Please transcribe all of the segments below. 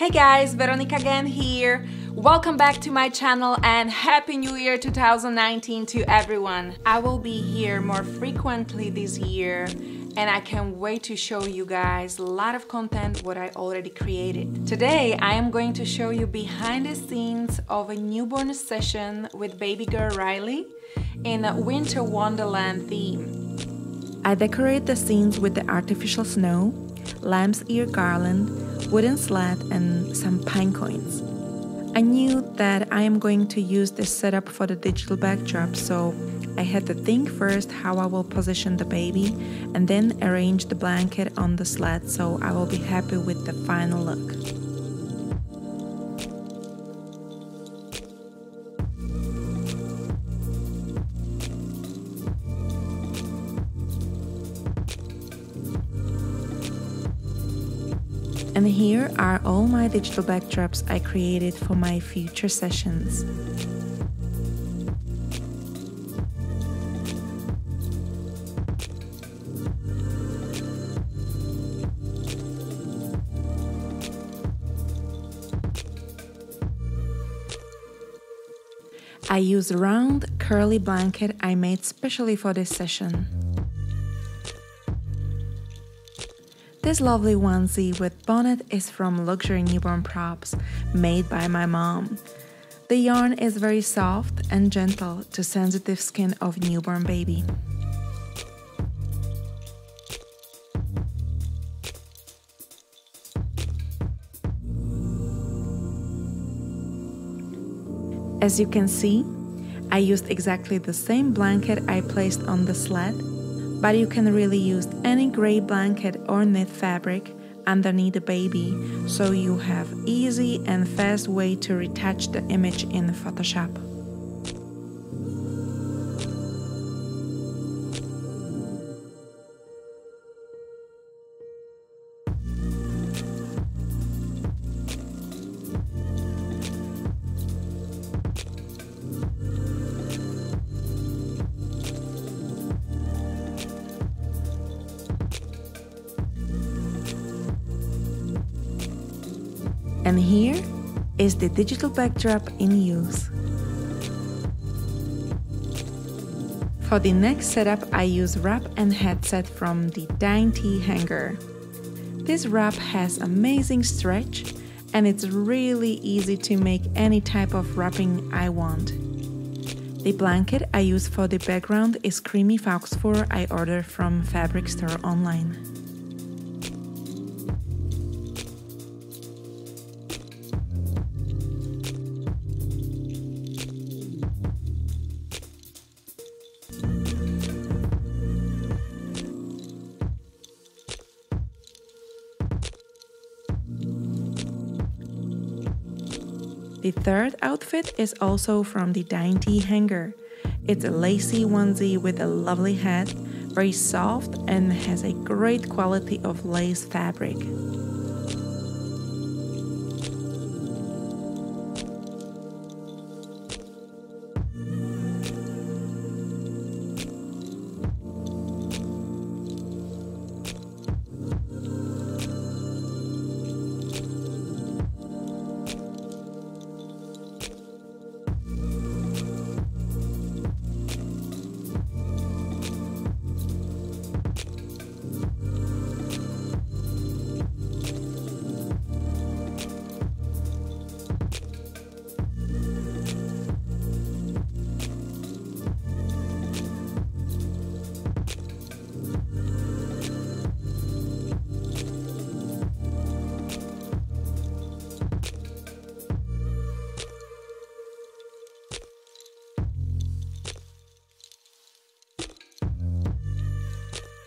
Hey guys, Veronica again here. Welcome back to my channel and Happy New Year 2019 to everyone. I will be here more frequently this year and I can't wait to show you guys a lot of content what I already created. Today I am going to show you behind the scenes of a newborn session with baby girl Riley in a winter wonderland theme. I decorate the scenes with the artificial snow, lamb's ear garland, wooden sled and some pine cones. I knew that I am going to use this setup for the digital backdrop, so I had to think first how I will position the baby and then arrange the blanket on the sled so I will be happy with the final look. And here are all my digital backdrops I created for my future sessions. I use a round, curly blanket I made specially for this session. This lovely onesie with bonnet is from Luxury Newborn Props, made by my mom. The yarn is very soft and gentle to sensitive skin of newborn baby. As you can see, I used exactly the same blanket I placed on the sled, but you can really use any gray blanket or knit fabric underneath the baby, so you have easy and fast way to retouch the image in Photoshop. And here is the digital backdrop in use. For the next setup, I use wrap and headset from The Dainty Hanger. This wrap has amazing stretch and it's really easy to make any type of wrapping I want. The blanket I use for the background is creamy fox fur I ordered from fabric store online. The third outfit is also from The Dainty Hanger. It's a lacy onesie with a lovely hat, very soft and has a great quality of lace fabric.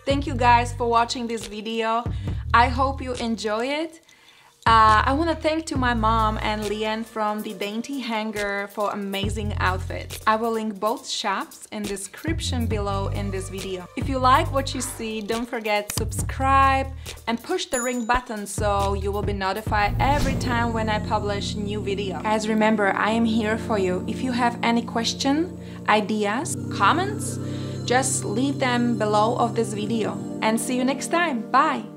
Thank you guys for watching this video. I hope you enjoy it. I want to thank to my mom and Leanne from The Dainty Hanger for amazing outfits. I will link both shops in description below in this video. If you like what you see, don't forget subscribe and push the ring button so you will be notified every time when I publish new video. Guys, remember, I am here for you. If you have any question, ideas, comments, just leave them below of this video. And see you next time. Bye!